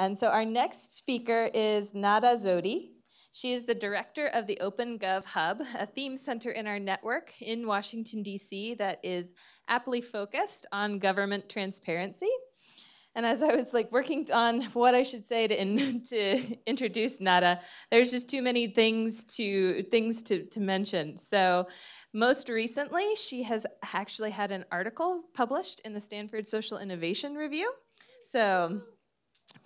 And so our next speaker is Nada Zohdy. She is the director of the OpenGov Hub, a theme center in our network in Washington, D.C. that is aptly focused on government transparency. And as I was like working on what I should say to introduce Nada, there's just too many things to mention. So most recently, she has actually had an article published in the Stanford Social Innovation Review. So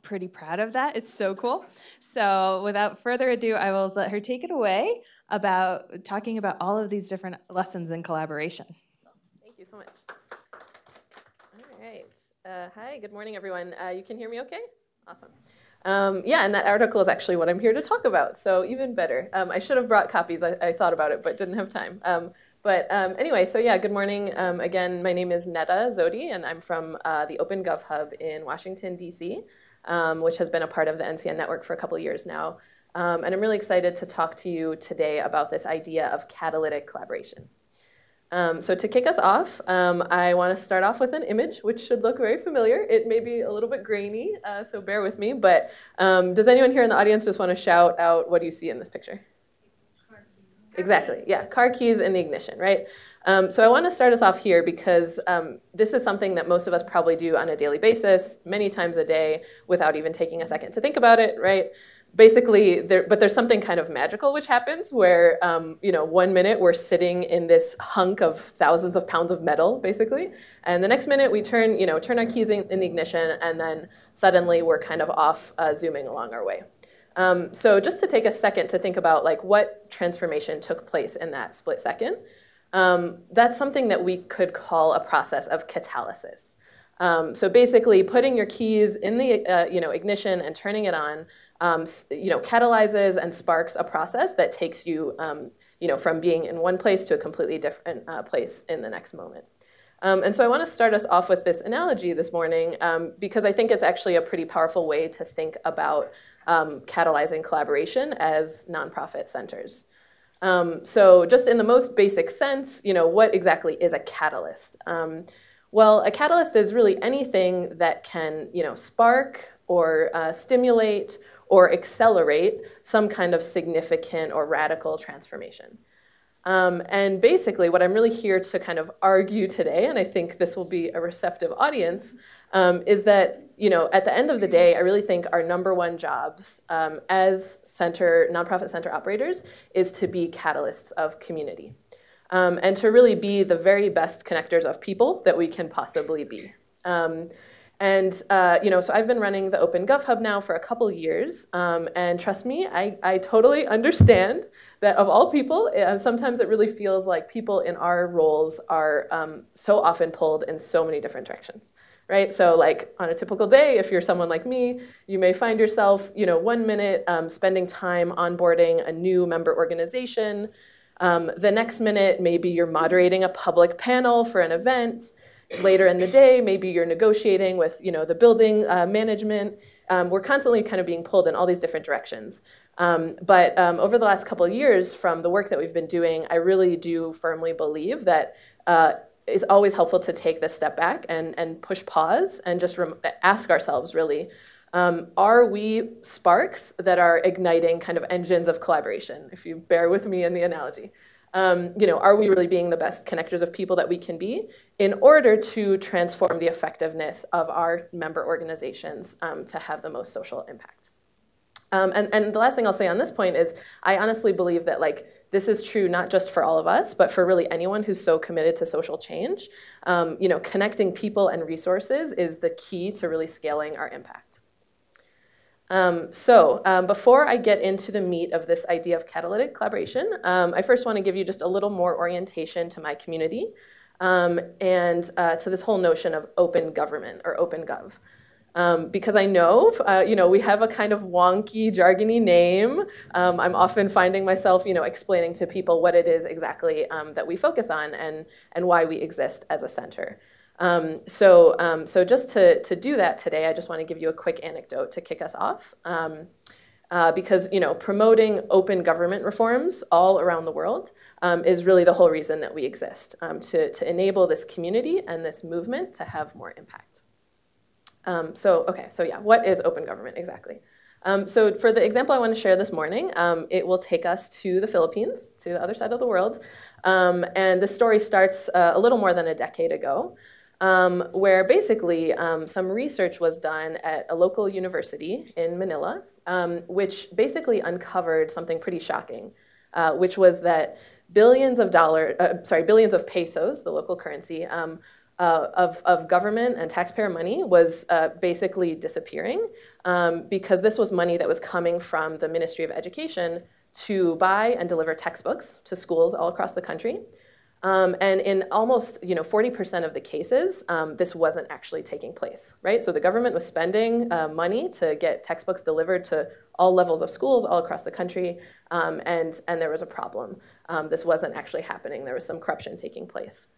pretty proud of that. It's so cool. So without further ado, I will let her take it away about talking about all of these different lessons in collaboration. Thank you so much. All right. Hi, good morning, everyone. You can hear me okay? Awesome. Yeah, and that article is actually what I'm here to talk about, so even better. I should have brought copies. I thought about it, but didn't have time. Anyway, so yeah, good morning. Again, my name is Nada Zohdy, and I'm from the OpenGov Hub in Washington, D.C., which has been a part of the NCN network for a couple of years now. And I'm really excited to talk to you today about this idea of catalytic collaboration. So to kick us off, I want to start off with an image, which should look very familiar. It may be a little bit grainy, so bear with me. But does anyone here in the audience just want to shout out what do you see in this picture? Car keys. Exactly. Yeah, car keys in the ignition, right? So I want to start us off here because this is something that most of us probably do on a daily basis, many times a day, without even taking a second to think about it, right? Basically, there's something kind of magical which happens where, you know, one minute we're sitting in this hunk of thousands of pounds of metal, basically, and the next minute we turn our keys in the ignition, and then suddenly we're kind of off zooming along our way. So just to take a second to think about like what transformation took place in that split second, that's something that we could call a process of catalysis. So basically, putting your keys in the ignition and turning it on. Catalyzes and sparks a process that takes you, from being in one place to a completely different place in the next moment. And so I want to start us off with this analogy this morning because I think it's actually a pretty powerful way to think about catalyzing collaboration as nonprofit centers. So just in the most basic sense, what exactly is a catalyst? Well, a catalyst is really anything that can, spark or stimulate or accelerate some kind of significant or radical transformation. And basically, what I'm really here to kind of argue today, and I think this will be a receptive audience, is that at the end of the day, I really think our #1 jobs as nonprofit center operators is to be catalysts of community, and to really be the very best connectors of people that we can possibly be. So I've been running the OpenGov Hub now for a couple years, and trust me, I totally understand that of all people, sometimes it really feels like people in our roles are so often pulled in so many different directions, right? So like on a typical day, if you're someone like me, you may find yourself, one minute spending time onboarding a new member organization. The next minute, maybe you're moderating a public panel for an event. Later in the day, maybe you're negotiating with the building management. We're constantly kind of being pulled in all these different directions. Over the last couple of years, from the work that we've been doing, I really do firmly believe that it's always helpful to take this step back and push pause and just ask ourselves, really, are we sparks that are igniting kind of engines of collaboration, if you bear with me in the analogy? Are we really being the best connectors of people that we can be in order to transform the effectiveness of our member organizations to have the most social impact? And the last thing I'll say on this point is I honestly believe that this is true not just for all of us, but for really anyone who's so committed to social change. Connecting people and resources is the key to really scaling our impact. Before I get into the meat of this idea of catalytic collaboration, I first want to give you just a little more orientation to my community and to this whole notion of open government or OpenGov. Because I know, we have a kind of wonky, jargony name. I'm often finding myself, explaining to people what it is exactly that we focus on and why we exist as a center. Just to do that today, I just want to give you a quick anecdote to kick us off, because promoting open government reforms all around the world is really the whole reason that we exist, to enable this community and this movement to have more impact. So what is open government exactly? So for the example I want to share this morning, it will take us to the Philippines, to the other side of the world. And the story starts a little more than a decade ago, where basically some research was done at a local university in Manila, which basically uncovered something pretty shocking, which was that billions of pesos, the local currency, of government and taxpayer money was basically disappearing because this was money that was coming from the Ministry of Education to buy and deliver textbooks to schools all across the country. And in almost 40% of the cases, this wasn't actually taking place, right? So the government was spending money to get textbooks delivered to all levels of schools all across the country, and there was a problem. This wasn't actually happening. There was some corruption taking place.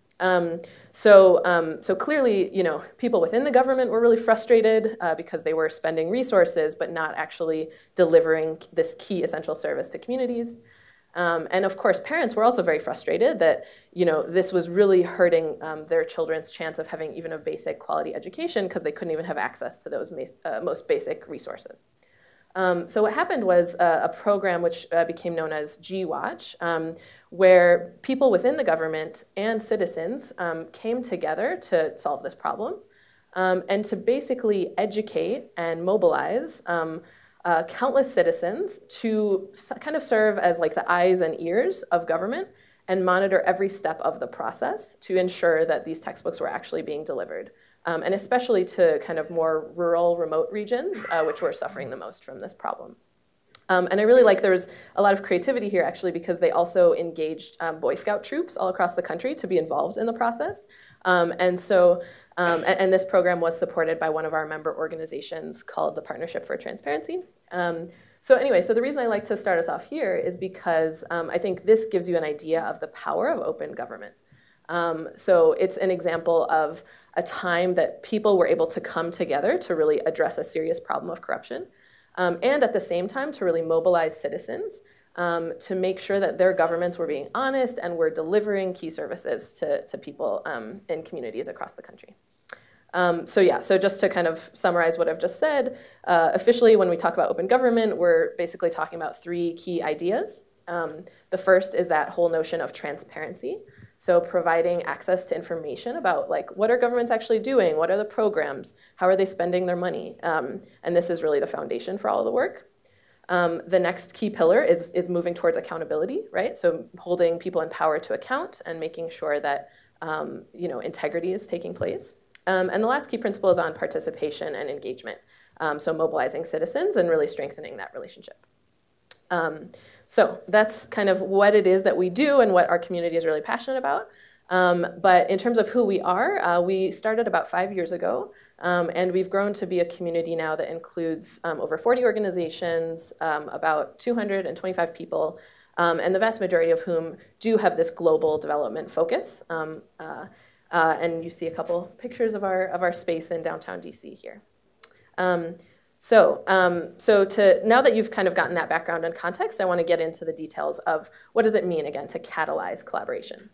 So clearly, people within the government were really frustrated because they were spending resources but not actually delivering this key essential service to communities. And of course, parents were also very frustrated that this was really hurting their children's chance of having even a basic quality education because they couldn't even have access to those most basic resources. So what happened was a program which became known as G Watch, where people within the government and citizens came together to solve this problem and to basically educate and mobilize countless citizens to kind of serve as like the eyes and ears of government and monitor every step of the process to ensure that these textbooks were actually being delivered. And especially to kind of more rural, remote regions, which were suffering the most from this problem. And I really like there was a lot of creativity here, actually, because they also engaged Boy Scout troops all across the country to be involved in the process. And this program was supported by one of our member organizations called the Partnership for Transparency. So the reason I like to start us off here is because I think this gives you an idea of the power of open government. So it's an example of a time that people were able to come together to really address a serious problem of corruption, and at the same time to really mobilize citizens to make sure that their governments were being honest and were delivering key services to people in communities across the country. So just to kind of summarize what I've just said, officially when we talk about open government, we're basically talking about three key ideas. The first is that whole notion of transparency. So providing access to information about what are governments actually doing? What are the programs? How are they spending their money? And this is really the foundation for all of the work. The next key pillar is moving towards accountability, right? So holding people in power to account and making sure that integrity is taking place. And the last key principle is on participation and engagement. So mobilizing citizens and really strengthening that relationship. So that's kind of what it is that we do and what our community is really passionate about. But in terms of who we are, we started about 5 years ago, and we've grown to be a community now that includes over 40 organizations, about 225 people, and the vast majority of whom do have this global development focus. And you see a couple pictures of our space in downtown DC here. Now that you've kind of gotten that background and context, I want to get into the details of what does it mean, again, to catalyze collaboration.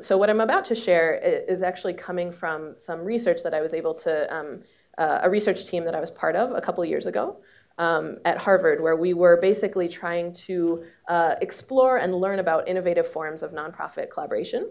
So what I'm about to share is actually coming from some research that I was able to, a research team that I was part of a couple years ago at Harvard, where we were basically trying to explore and learn about innovative forms of nonprofit collaboration.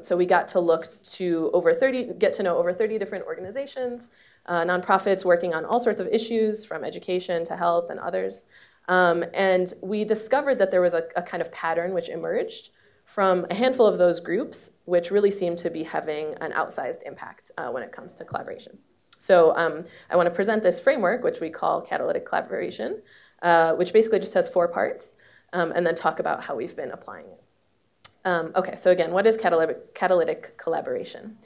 So we got to look to get to know over 30 different organizations, nonprofits working on all sorts of issues from education to health and others. And we discovered that there was a kind of pattern which emerged from a handful of those groups, which really seemed to be having an outsized impact when it comes to collaboration. So I want to present this framework, which we call Catalytic Collaboration, which basically just has 4 parts, and then talk about how we've been applying it. So again, what is catalytic collaboration?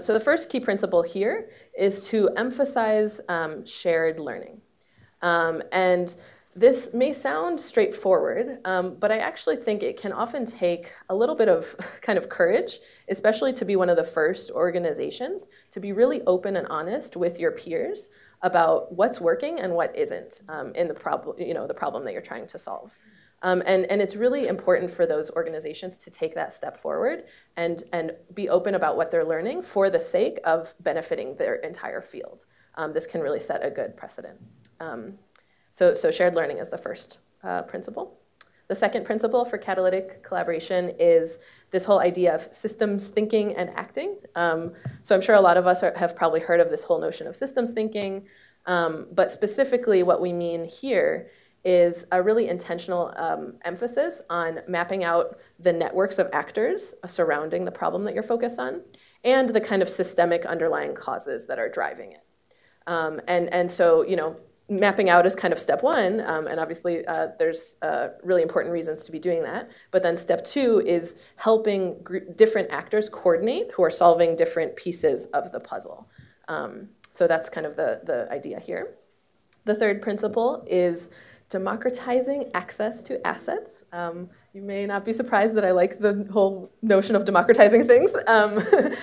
So the first key principle here is to emphasize shared learning. And this may sound straightforward, but I actually think it can often take a little bit of kind of courage, especially to be one of the first organizations, to be really open and honest with your peers about what's working and what isn't in the problem that you're trying to solve. And it's really important for those organizations to take that step forward and be open about what they're learning for the sake of benefiting their entire field. This can really set a good precedent. So shared learning is the first principle. The second principle for catalytic collaboration is this whole idea of systems thinking and acting. So I'm sure a lot of us have probably heard of this whole notion of systems thinking, but specifically what we mean here is a really intentional emphasis on mapping out the networks of actors surrounding the problem that you're focused on and the kind of systemic underlying causes that are driving it. And so, you know, mapping out is kind of step one, and obviously there's really important reasons to be doing that. But then step two is helping different actors coordinate who are solving different pieces of the puzzle. So that's kind of the idea here. The third principle is democratizing access to assets. You may not be surprised that I like the whole notion of democratizing things. But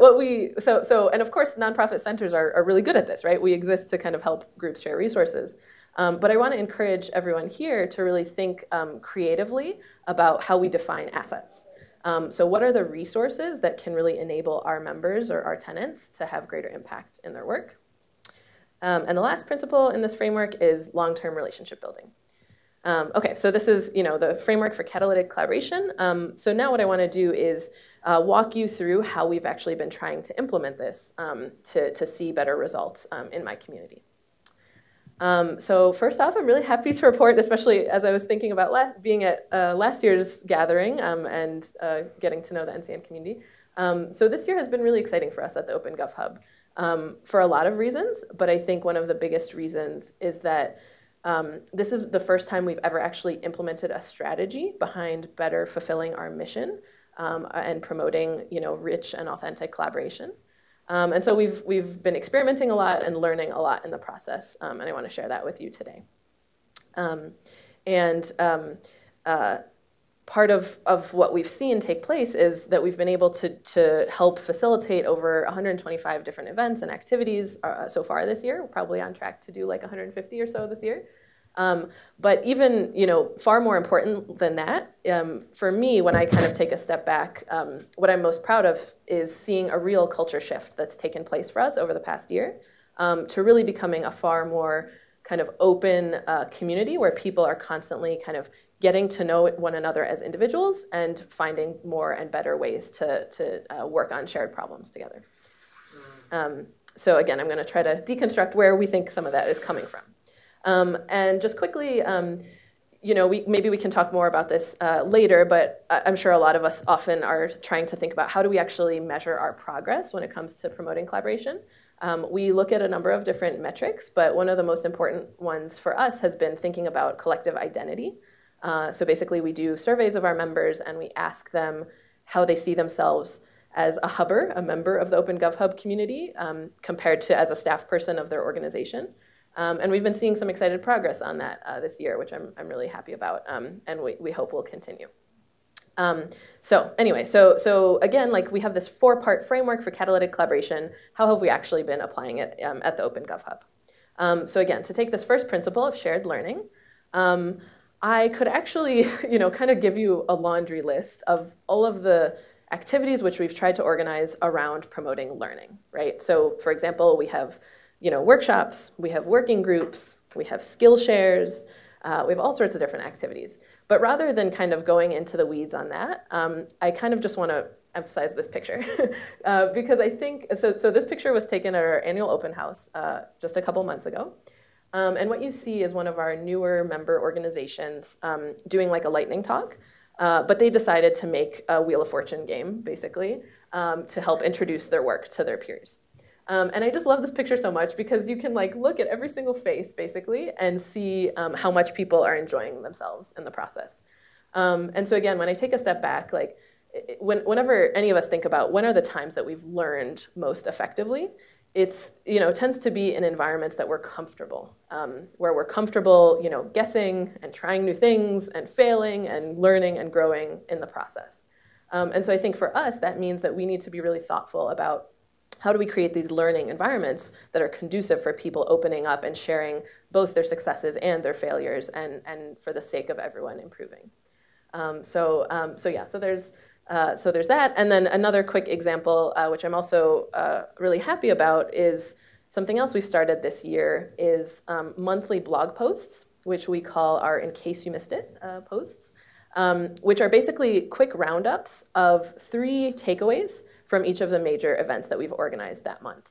what we, and of course, nonprofit centers are really good at this, right? We exist to kind of help groups share resources. But I want to encourage everyone here to really think creatively about how we define assets. So what are the resources that can really enable our members or our tenants to have greater impact in their work? And the last principle in this framework is long-term relationship building. Okay, so this is, you know, the framework for catalytic collaboration. So now what I want to do is walk you through how we've actually been trying to implement this to see better results in my community. So first off, I'm really happy to report, especially as I was thinking about being at last year's gathering and getting to know the NCN community. So this year has been really exciting for us at the OpenGov Hub. For a lot of reasons, but I think one of the biggest reasons is that this is the first time we've ever actually implemented a strategy behind better fulfilling our mission and promoting, you know, rich and authentic collaboration. And so we've been experimenting a lot and learning a lot in the process, and I want to share that with you today. Part of what we've seen take place is that we've been able to help facilitate over 125 different events and activities so far this year. We're probably on track to do like 150 or so this year. But even, you know, far more important than that, for me, when I kind of take a step back, what I'm most proud of is seeing a real culture shift that's taken place for us over the past year to really becoming a far more kind of open community where people are constantly kind of getting to know one another as individuals and finding more and better ways to work on shared problems together. So again, I'm going to try to deconstruct where we think some of that is coming from. And just quickly, you know, maybe we can talk more about this later, but I'm sure a lot of us often are trying to think about how do we actually measure our progress when it comes to promoting collaboration. We look at a number of different metrics, but one of the most important ones for us has been thinking about collective identity. So basically, we do surveys of our members, and we ask them how they see themselves as a hubber, a member of the OpenGov Hub community, compared to as a staff person of their organization. And we've been seeing some excited progress on that this year, which I'm really happy about, and we hope will continue. So anyway, so again, like we have this four-part framework for catalytic collaboration. How have we actually been applying it at the OpenGov Hub? So again, to take this first principle of shared learning, I could actually, you know, kind of give you a laundry list of all of the activities which we've tried to organize around promoting learning, right? So, for example, we have, you know, workshops, we have working groups, we have skill shares, we have all sorts of different activities. But rather than kind of going into the weeds on that, I kind of just want to emphasize this picture because I think, so this picture was taken at our annual open house just a couple months ago. And what you see is one of our newer member organizations doing like a lightning talk, but they decided to make a Wheel of Fortune game, basically, to help introduce their work to their peers. And I just love this picture so much because you can like look at every single face, basically, and see how much people are enjoying themselves in the process. And so again, when I take a step back, like whenever any of us think about when are the times that we've learned most effectively, it's, you know, tends to be in environments that we're comfortable, where we're comfortable, you know, guessing and trying new things and failing and learning and growing in the process. And so I think for us, that means that we need to be really thoughtful about how do we create these learning environments that are conducive for people opening up and sharing both their successes and their failures, and for the sake of everyone improving? So there's that. And then another quick example, which I'm also really happy about, is something else we've started this year, is monthly blog posts, which we call our In Case You Missed It posts, which are basically quick roundups of 3 takeaways from each of the major events that we've organized that month.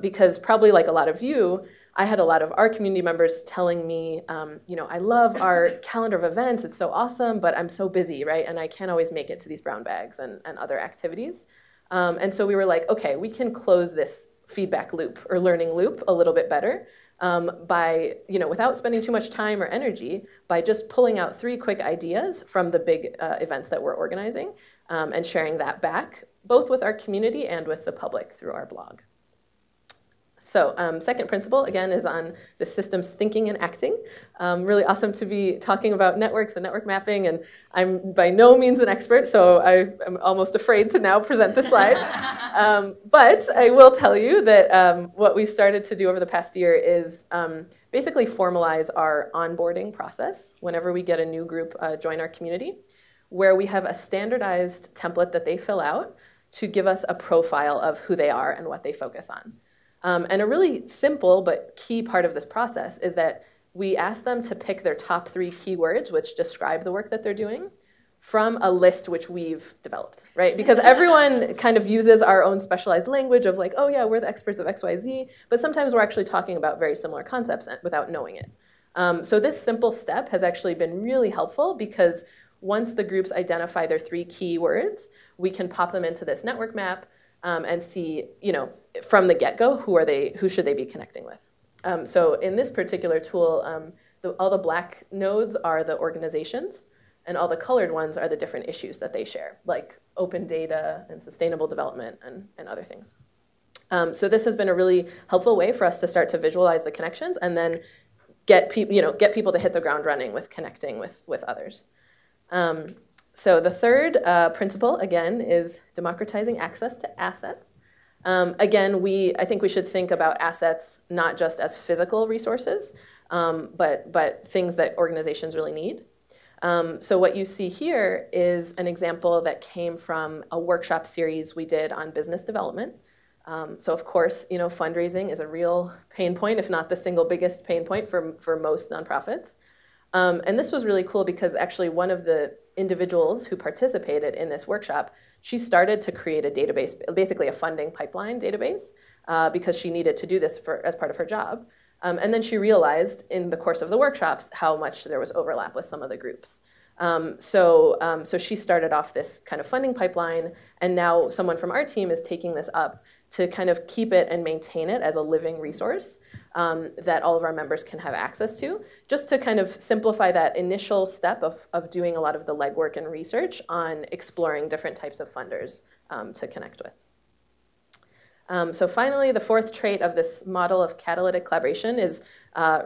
Because probably like a lot of you, I had a lot of our community members telling me, you know, I love our calendar of events, it's so awesome, but I'm so busy, right? And I can't always make it to these brown bags and other activities. And so we were like, okay, we can close this feedback loop or learning loop a little bit better by, you know, without spending too much time or energy, by just pulling out 3 quick ideas from the big events that we're organizing and sharing that back, both with our community and with the public through our blog. So second principle, again, is on the systems thinking and acting. Really awesome to be talking about networks and network mapping, and I'm by no means an expert, so I am almost afraid to now present the slide. But I will tell you that what we started to do over the past year is basically formalize our onboarding process whenever we get a new group join our community, where we have a standardized template that they fill out to give us a profile of who they are and what they focus on. And a really simple but key part of this process is that we ask them to pick their top 3 keywords, which describe the work that they're doing, from a list which we've developed, right? Because everyone kind of uses our own specialized language of like, oh yeah, we're the experts of XYZ, but sometimes we're actually talking about very similar concepts without knowing it. So this simple step has actually been really helpful, because once the groups identify their 3 keywords, we can pop them into this network map and see, you know, from the get-go, who should they be connecting with. So in this particular tool, all the black nodes are the organizations, and all the colored ones are the different issues that they share, like open data and sustainable development and other things. So this has been a really helpful way for us to start to visualize the connections and then get people to hit the ground running with connecting with others. So the third principle, again, is democratizing access to assets. Again, I think we should think about assets not just as physical resources, but things that organizations really need. So what you see here is an example that came from a workshop series we did on business development. So of course, you know, fundraising is a real pain point, if not the single biggest pain point for most nonprofits. And this was really cool because actually one of the individuals who participated in this workshop, she started to create a database, basically a funding pipeline database, because she needed to do this as part of her job. And then she realized in the course of the workshops how much there was overlap with some of the groups. So she started off this kind of funding pipeline, and now someone from our team is taking this up to kind of keep it and maintain it as a living resource that all of our members can have access to, just to kind of simplify that initial step of doing a lot of the legwork and research on exploring different types of funders to connect with. So finally, the fourth trait of this model of catalytic collaboration is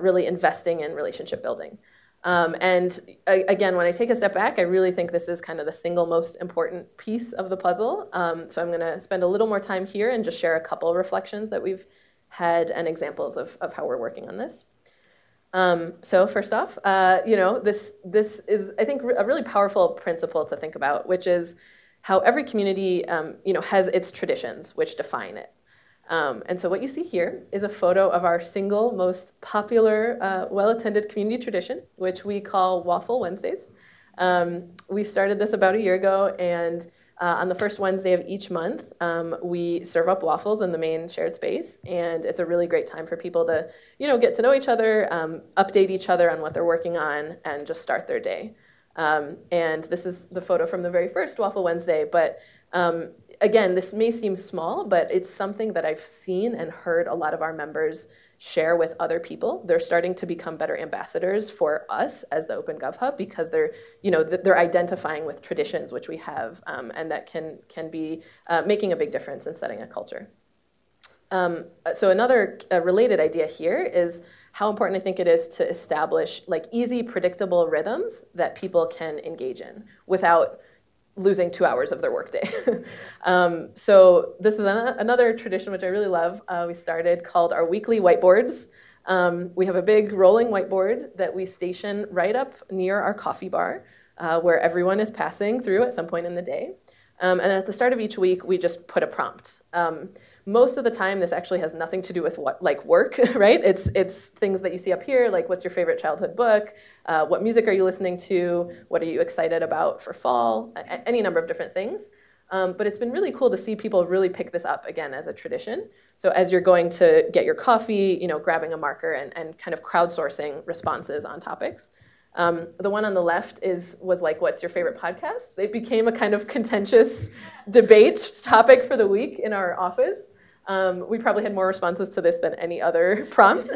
really investing in relationship building. And again, when I take a step back, I really think this is kind of the single most important piece of the puzzle. So I'm going to spend a little more time here and just share a couple of reflections that we've had and examples of how we're working on this. So first off, you know, this is, I think, a really powerful principle to think about, which is how every community, you know, has its traditions which define it. And so what you see here is a photo of our single most popular, well-attended community tradition, which we call Waffle Wednesdays. We started this about a year ago, and on the first Wednesday of each month, we serve up waffles in the main shared space, and it's a really great time for people to, you know, get to know each other, update each other on what they're working on, and just start their day. And this is the photo from the very first Waffle Wednesday, but again, this may seem small, but it's something that I've seen and heard a lot of our members share with other people. They're starting to become better ambassadors for us as the OpenGov Hub, because they're, you know, they're identifying with traditions which we have, and that can be making a big difference in setting a culture. So another related idea here is how important I think it is to establish like easy, predictable rhythms that people can engage in without losing 2 hours of their workday. So this is another tradition which I really love. We started called our weekly whiteboards. We have a big rolling whiteboard that we station right up near our coffee bar, where everyone is passing through at some point in the day. And at the start of each week, we just put a prompt. Most of the time, this actually has nothing to do with work, right? It's things that you see up here, like what's your favorite childhood book? What music are you listening to? What are you excited about for fall? Any number of different things. But it's been really cool to see people really pick this up again as a tradition. So as you're going to get your coffee, grabbing a marker and kind of crowdsourcing responses on topics. The one on the left was like, what's your favorite podcast? It became a kind of contentious debate topic for the week in our office. We probably had more responses to this than any other prompt.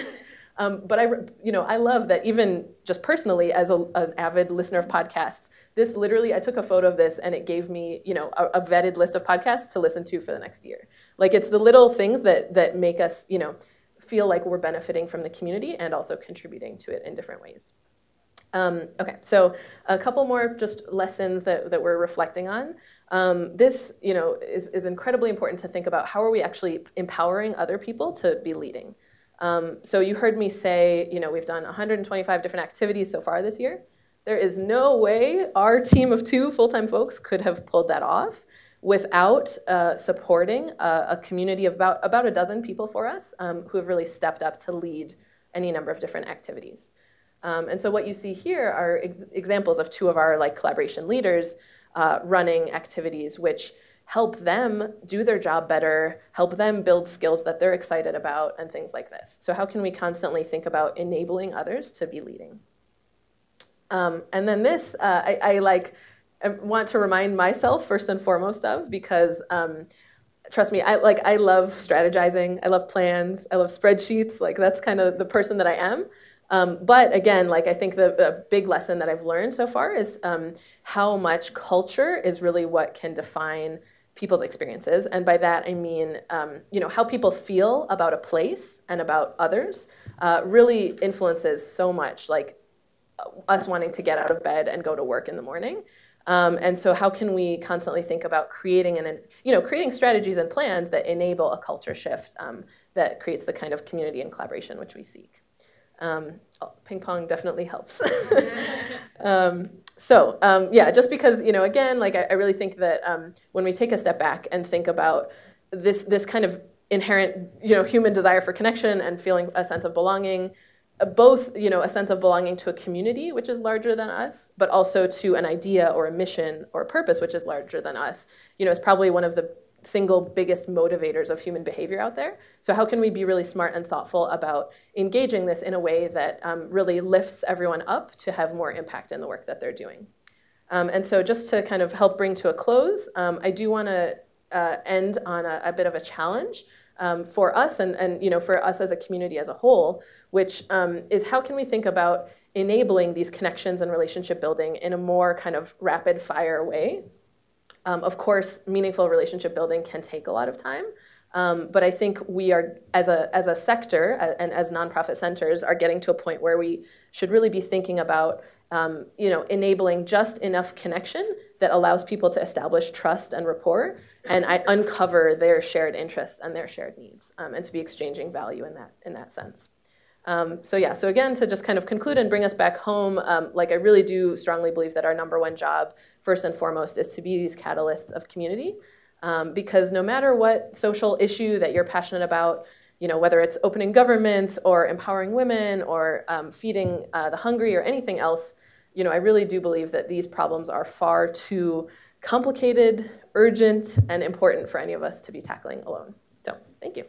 But I love that even just personally as an avid listener of podcasts, this literally, I took a photo of this and it gave me, a vetted list of podcasts to listen to for the next year. Like it's the little things that make us, feel like we're benefiting from the community and also contributing to it in different ways. Okay, so a couple more just lessons that we're reflecting on. This, is incredibly important to think about. How are we actually empowering other people to be leading? So you heard me say, we've done 125 different activities so far this year. There is no way our team of 2 full-time folks could have pulled that off without supporting a community of about a dozen people for us who have really stepped up to lead any number of different activities. And so what you see here are examples of 2 of our collaboration leaders running activities which help them do their job better, help them build skills that they're excited about, and things like this. So how can we constantly think about enabling others to be leading? And then this, I want to remind myself first and foremost of, because trust me, I love strategizing, I love plans, I love spreadsheets, that's kind of the person that I am. But again, I think the big lesson that I've learned so far is how much culture is really what can define people's experiences. And by that, I mean, how people feel about a place and about others really influences so much, us wanting to get out of bed and go to work in the morning. And so how can we constantly think about creating creating strategies and plans that enable a culture shift that creates the kind of community and collaboration which we seek. Ping pong definitely helps. Yeah, just because, again, I really think that when we take a step back and think about this kind of inherent, human desire for connection and feeling a sense of belonging, both, a sense of belonging to a community which is larger than us, but also to an idea or a mission or a purpose which is larger than us, is probably one of the single biggest motivators of human behavior out there. So how can we be really smart and thoughtful about engaging this in a way that really lifts everyone up to have more impact in the work that they're doing? And so just to kind of help bring to a close, I do want to end on a bit of a challenge for us and for us as a community as a whole, which is how can we think about enabling these connections and relationship building in a more kind of rapid fire way? Of course, meaningful relationship building can take a lot of time, but I think we are, as a sector and as nonprofit centers, are getting to a point where we should really be thinking about enabling just enough connection that allows people to establish trust and rapport and uncover their shared interests and their shared needs, and to be exchanging value in that sense. So again, to just kind of conclude and bring us back home, I really do strongly believe that our #1 job, first and foremost, is to be these catalysts of community, because no matter what social issue that you're passionate about, whether it's opening governments or empowering women or feeding the hungry or anything else, I really do believe that these problems are far too complicated, urgent, and important for any of us to be tackling alone. So, thank you.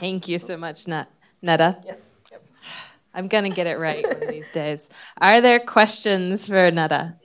Thank you so much, Nada. Yes. Yep. I'm going to get it right one of these days. Are there questions for Nada?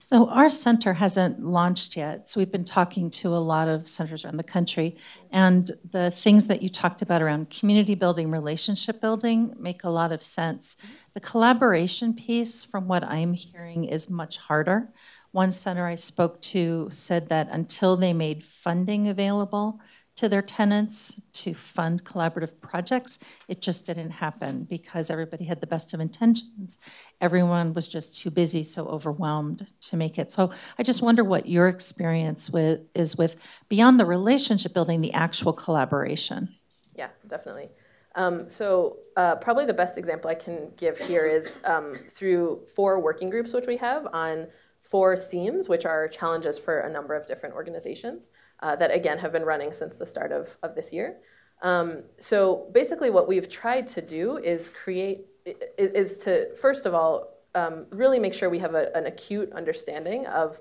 So our center hasn't launched yet. So we've been talking to a lot of centers around the country. And the things that you talked about around community building, relationship building make a lot of sense. The collaboration piece, from what I'm hearing, is much harder. One center I spoke to said that until they made funding available to their tenants to fund collaborative projects. It just didn't happen because everybody had the best of intentions. Everyone was just too busy, so overwhelmed to make it. So I just wonder what your experience is with, beyond the relationship building, the actual collaboration. Yeah, definitely. Probably the best example I can give here is through 4 working groups, which we have on 4 themes, which are challenges for a number of different organizations that, again, have been running since the start of this year. Basically what we've tried to do is to, first of all, really make sure we have an acute understanding of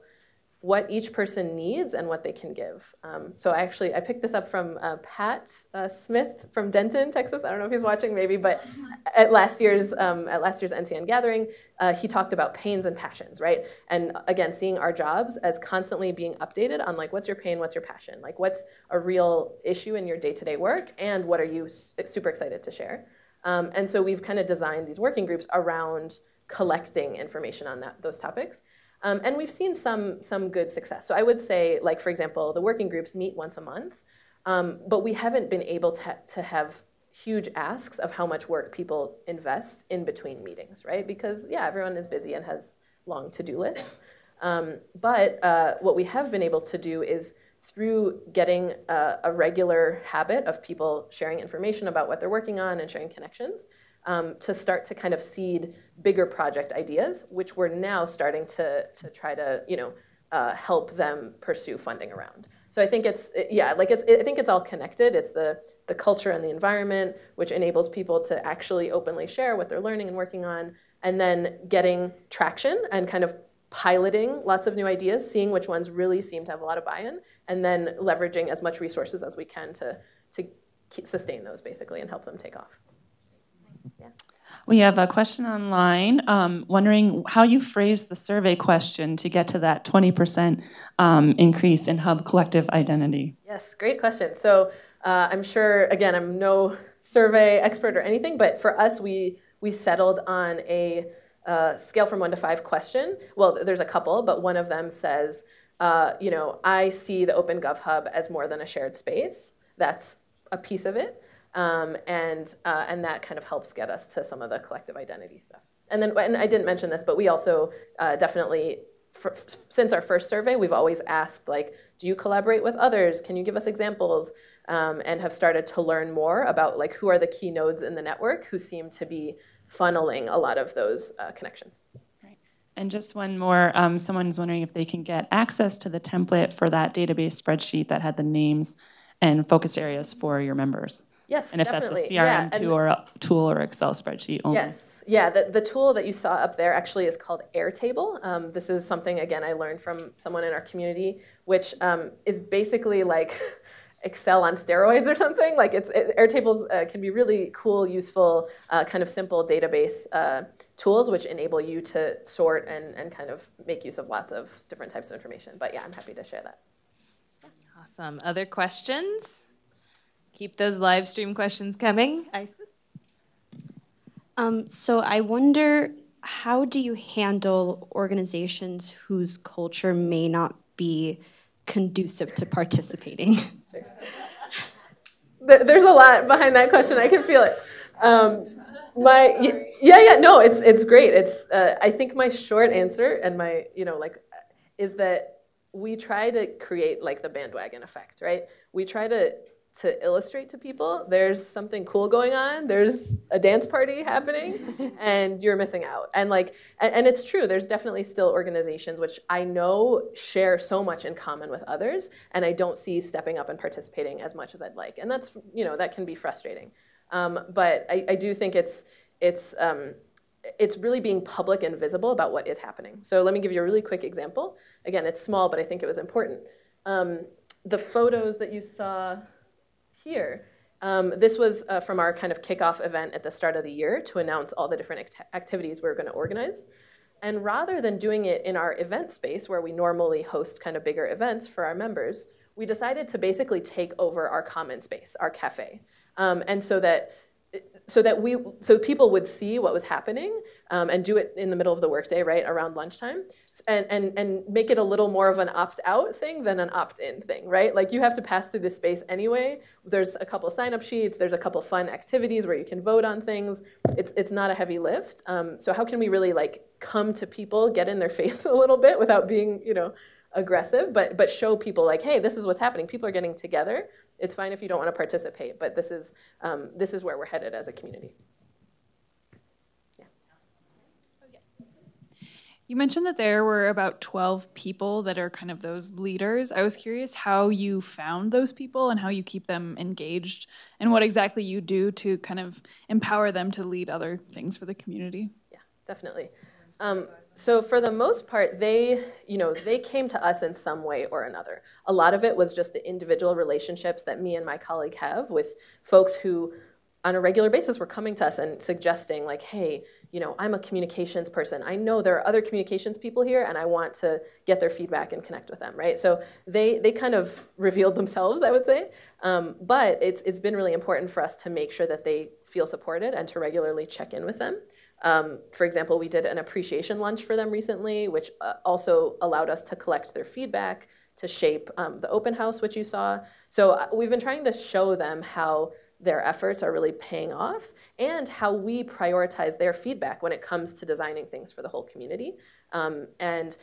what each person needs and what they can give. I picked this up from Pat Smith from Denton, Texas. I don't know if he's watching, maybe, but at last year's NCN gathering, he talked about pains and passions, right? And again, seeing our jobs as constantly being updated on like, what's your pain, what's your passion, like what's a real issue in your day-to-day work, and what are you super excited to share? And so we've kind of designed these working groups around collecting information on those topics. And we've seen some good success. So I would say, like, for example, the working groups meet once a month, but we haven't been able to have huge asks of how much work people invest in between meetings, right? Because, yeah, everyone is busy and has long to-do lists. What we have been able to do is through getting a regular habit of people sharing information about what they're working on and sharing connections, to start to kind of seed bigger project ideas, which we're now starting to try to help them pursue funding around. So I think it's all connected. It's the culture and the environment, which enables people to actually openly share what they're learning and working on, and then getting traction and kind of piloting lots of new ideas, seeing which ones really seem to have a lot of buy-in, and then leveraging as much resources as we can to sustain those basically and help them take off. Yeah. We have a question online wondering how you phrased the survey question to get to that 20% increase in Hub collective identity. Yes, great question. So I'm sure, again, I'm no survey expert or anything, but for us, we settled on a scale from 1 to 5 question. Well, there's a couple, but one of them says, I see the OpenGov Hub as more than a shared space. That's a piece of it. And that kind of helps get us to some of the collective identity stuff. And I didn't mention this, but we also definitely, since our first survey, we've always asked, like, do you collaborate with others? Can you give us examples? And have started to learn more about, like, who are the key nodes in the network who seem to be funneling a lot of those connections. And just one more, someone's wondering if they can get access to the template for that database spreadsheet that had the names and focus areas for your members. Yes, and if definitely. That's a CRM tool or Excel spreadsheet only. Yes, yeah. The tool that you saw up there actually is called Airtable. This is something, again, I learned from someone in our community, which is basically like Excel on steroids or something. Like Airtables can be really cool, useful, kind of simple database tools, which enable you to sort and kind of make use of lots of different types of information. But yeah, I'm happy to share that. Awesome. Other questions? Keep those live stream questions coming. Isis? So I wonder, how do you handle organizations whose culture may not be conducive to participating? Sure. There's a lot behind that question. I can feel it. It's great. It's I think my short answer and my is that we try to create like the bandwagon effect, right? We try to illustrate to people, there's something cool going on, there's a dance party happening, and you're missing out. And it's true, there's definitely still organizations which I know share so much in common with others, and I don't see stepping up and participating as much as I'd like. And that's, that can be frustrating. But I do think it's really being public and visible about what is happening. So let me give you a really quick example. Again, it's small, but I think it was important. The photos that you saw here. This was from our kind of kickoff event at the start of the year to announce all the different activities we were going to organize. And rather than doing it in our event space where we normally host kind of bigger events for our members, we decided to basically take over our common space, our cafe. And so that so that people would see what was happening and do it in the middle of the workday, right, around lunchtime, and make it a little more of an opt-out thing than an opt-in thing, right? Like, you have to pass through this space anyway. There's a couple sign-up sheets. There's a couple fun activities where you can vote on things. It's not a heavy lift. So how can we really, like, come to people, get in their face a little bit without being, you know, aggressive, but show people, like, hey, this is what's happening. People are getting together. It's fine if you don't want to participate, but this is where we're headed as a community. Yeah. You mentioned that there were about 12 people that are kind of those leaders. I was curious how you found those people and how you keep them engaged and what exactly you do to kind of empower them to lead other things for the community. Yeah, definitely. So for the most part, they came to us in some way or another. A lot of it was just the individual relationships that me and my colleague have with folks who, on a regular basis, were coming to us and suggesting, like, hey, you know, I'm a communications person. I know there are other communications people here, and I want to get their feedback and connect with them, right? So they kind of revealed themselves, I would say. But it's been really important for us to make sure that they feel supported and to regularly check in with them. For example, we did an appreciation lunch for them recently, which also allowed us to collect their feedback to shape the open house, which you saw. So we've been trying to show them how their efforts are really paying off and how we prioritize their feedback when it comes to designing things for the whole community. And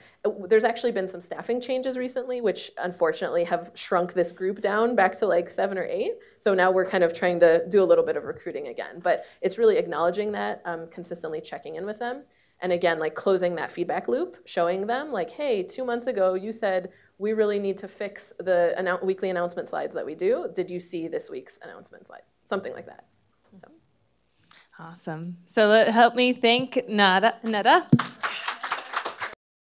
there's actually been some staffing changes recently, which unfortunately have shrunk this group down back to like 7 or 8. So now we're kind of trying to do a little bit of recruiting again. But it's really acknowledging that, consistently checking in with them. And again, like, closing that feedback loop, showing them, like, hey, 2 months ago you said, we really need to fix the weekly announcement slides that we do. Did you see this week's announcement slides? Something like that. So. Awesome. So help me think, Nada.